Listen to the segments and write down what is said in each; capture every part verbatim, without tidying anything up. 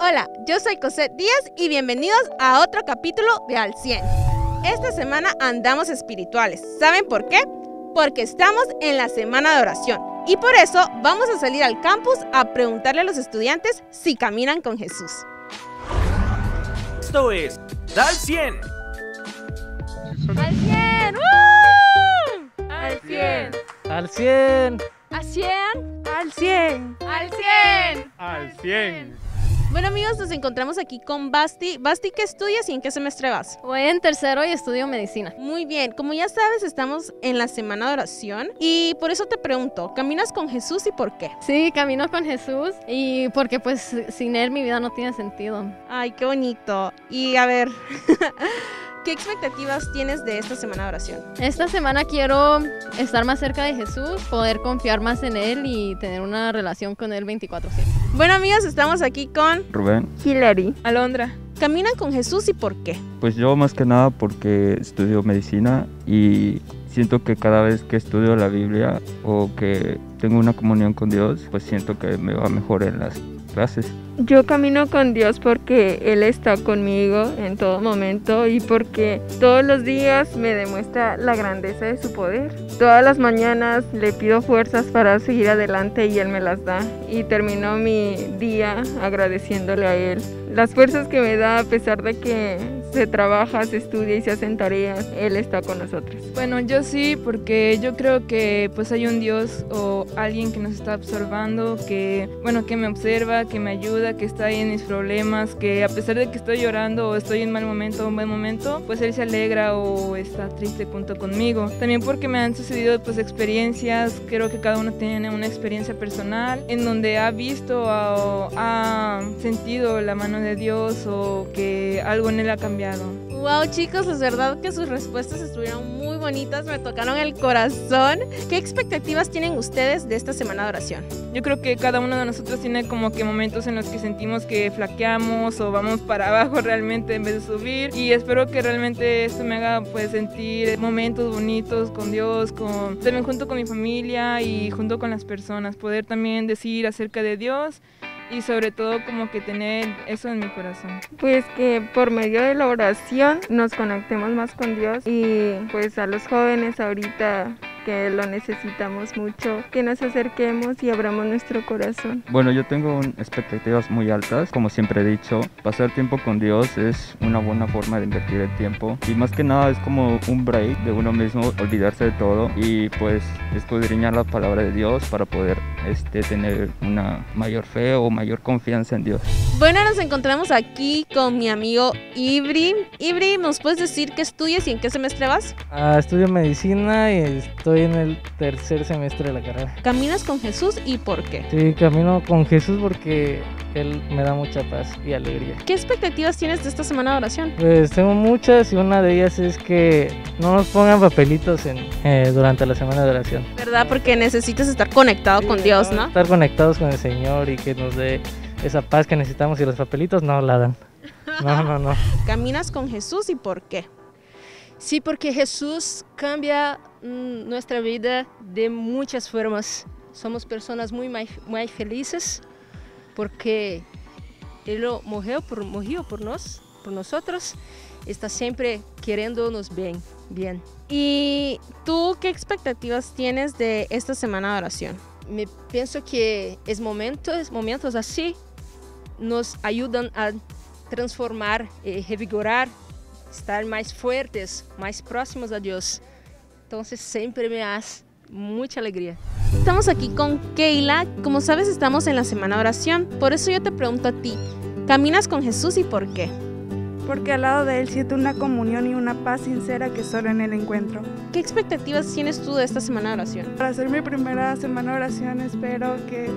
Hola, yo soy Cosette Díaz y bienvenidos a otro capítulo de Al Cien. Esta semana andamos espirituales. ¿Saben por qué? Porque estamos en la semana de oración y por eso vamos a salir al campus a preguntarle a los estudiantes si caminan con Jesús. Esto es Al Cien. Al Cien. ¡Uh! Al Cien. Al Cien. Al Cien. Al Cien. Al Cien. Al Cien. Bueno amigos, nos encontramos aquí con Basti. Basti, ¿qué estudias y en qué semestre vas? Voy en tercero y estudio medicina. Muy bien, como ya sabes, estamos en la semana de oración y por eso te pregunto, ¿caminas con Jesús y por qué? Sí, camino con Jesús y porque pues sin él mi vida no tiene sentido. Ay, qué bonito. Y a ver, ¿qué expectativas tienes de esta semana de oración? Esta semana quiero estar más cerca de Jesús, poder confiar más en él y tener una relación con él veinticuatro siete. Bueno amigos, estamos aquí con Rubén, Hillary, Alondra. ¿Caminan con Jesús y por qué? Pues yo más que nada porque estudio medicina y siento que cada vez que estudio la Biblia o que tengo una comunión con Dios, pues siento que me va mejor en las clases. Yo camino con Dios porque Él está conmigo en todo momento y porque todos los días me demuestra la grandeza de su poder. Todas las mañanas le pido fuerzas para seguir adelante y Él me las da. Y termino mi día agradeciéndole a Él. Las fuerzas que me da a pesar de que se trabaja, se estudia y se hacen tareas, Él está con nosotros. Bueno, yo sí, porque yo creo que pues hay un Dios o alguien que nos está observando, que bueno, que me observa, que me ayuda, que está ahí en mis problemas, que a pesar de que estoy llorando o estoy en mal momento o un buen momento, pues Él se alegra o está triste junto conmigo. También porque me han sucedido pues experiencias, creo que cada uno tiene una experiencia personal en donde ha visto o ha sentido la mano de Dios o que algo en Él ha cambiado. Wow chicos, es verdad que sus respuestas estuvieron muy bonitas, me tocaron el corazón. ¿Qué expectativas tienen ustedes de esta semana de oración? Yo creo que cada uno de nosotros tiene como que momentos en los que sentimos que flaqueamos o vamos para abajo realmente en vez de subir, y espero que realmente esto me haga pues sentir momentos bonitos con Dios, con también junto con mi familia y junto con las personas, poder también decir acerca de Dios. Y sobre todo como que tener eso en mi corazón. Pues que por medio de la oración nos conectemos más con Dios y pues a los jóvenes ahorita que lo necesitamos mucho, que nos acerquemos y abramos nuestro corazón. Bueno, yo tengo expectativas muy altas, como siempre he dicho, pasar tiempo con Dios es una buena forma de invertir el tiempo y más que nada es como un break de uno mismo, olvidarse de todo y pues escudriñar la palabra de Dios para poder este, tener una mayor fe o mayor confianza en Dios. Bueno, nos encontramos aquí con mi amigo Ibri. Ibri, ¿nos puedes decir qué estudias y en qué semestre vas? Ah, estudio medicina y estoy Estoy en el tercer semestre de la carrera. ¿Caminas con Jesús y por qué? Sí, camino con Jesús porque Él me da mucha paz y alegría. ¿Qué expectativas tienes de esta semana de oración? Pues tengo muchas y una de ellas es que no nos pongan papelitos en, eh, durante la semana de oración. ¿Verdad? Porque necesitas estar conectado sí, con Dios, ¿no? Estar conectados con el Señor y que nos dé esa paz que necesitamos y los papelitos no la dan. No, no, no. ¿Caminas con Jesús y por qué? Sí, porque Jesús cambia nuestra vida de muchas formas. Somos personas muy, muy felices porque Él murió por, murió por, nos, por nosotros. Está siempre queriéndonos bien, bien. ¿Y tú qué expectativas tienes de esta semana de oración? Me pienso que es momentos, momentos así nos ayudan a transformar, eh, revigorar, estar más fuertes, más próximos a Dios. Entonces siempre me das mucha alegría. Estamos aquí con Keila. Como sabes, estamos en la semana de oración. Por eso yo te pregunto a ti, ¿caminas con Jesús y por qué? Porque al lado de Él siento una comunión y una paz sincera que solo en Él encuentro. ¿Qué expectativas tienes tú de esta semana de oración? Para ser mi primera semana de oración espero que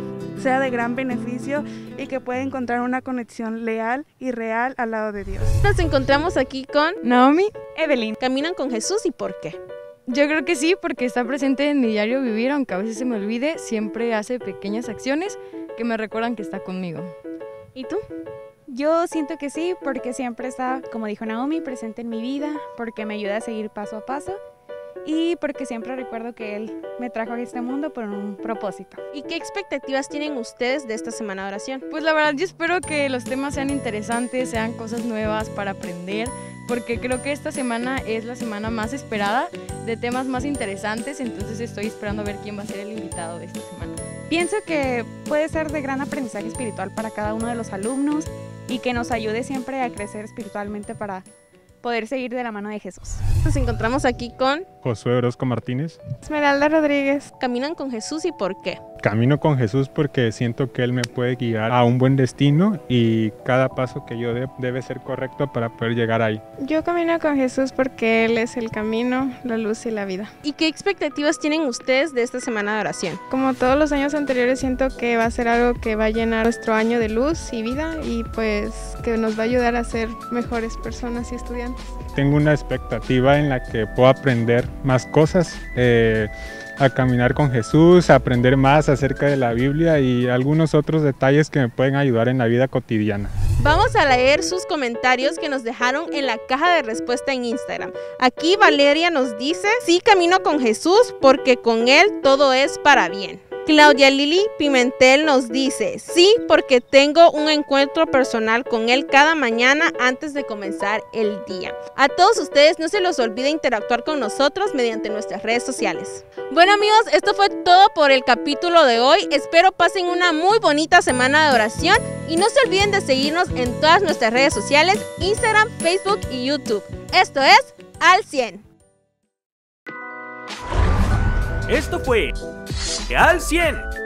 sea de gran beneficio y que pueda encontrar una conexión leal y real al lado de Dios. Nos encontramos aquí con Naomi, Evelyn. ¿Caminan con Jesús y por qué? Yo creo que sí, porque está presente en mi diario vivir, aunque a veces se me olvide, siempre hace pequeñas acciones que me recuerdan que está conmigo. ¿Y tú? Yo siento que sí, porque siempre está, como dijo Naomi, presente en mi vida, porque me ayuda a seguir paso a paso y porque siempre recuerdo que Él me trajo a este mundo por un propósito. ¿Y qué expectativas tienen ustedes de esta semana de oración? Pues la verdad yo espero que los temas sean interesantes, sean cosas nuevas para aprender, porque creo que esta semana es la semana más esperada, de temas más interesantes, entonces estoy esperando a ver quién va a ser el invitado de esta semana. Pienso que puede ser de gran aprendizaje espiritual para cada uno de los alumnos y que nos ayude siempre a crecer espiritualmente para poder seguir de la mano de Jesús. Nos encontramos aquí con Josué Orozco Martínez. Esmeralda Rodríguez. ¿Caminan con Jesús y por qué? Camino con Jesús porque siento que Él me puede guiar a un buen destino y cada paso que yo dé debe ser correcto para poder llegar ahí. Yo camino con Jesús porque Él es el camino, la luz y la vida. ¿Y qué expectativas tienen ustedes de esta semana de oración? Como todos los años anteriores siento que va a ser algo que va a llenar nuestro año de luz y vida y pues que nos va a ayudar a ser mejores personas y estudiantes. Tengo una expectativa en la que puedo aprender más cosas, eh, a caminar con Jesús, a aprender más acerca de la Biblia y algunos otros detalles que me pueden ayudar en la vida cotidiana. Vamos a leer sus comentarios que nos dejaron en la caja de respuesta en Instagram. Aquí Valeria nos dice, sí camino con Jesús porque con Él todo es para bien. Claudia Lili Pimentel nos dice, sí, porque tengo un encuentro personal con Él cada mañana antes de comenzar el día. A todos ustedes no se los olvide interactuar con nosotros mediante nuestras redes sociales. Bueno amigos, esto fue todo por el capítulo de hoy. Espero pasen una muy bonita semana de oración y no se olviden de seguirnos en todas nuestras redes sociales, Instagram, Facebook y YouTube. Esto es Al Cien. Esto fue Al Cien.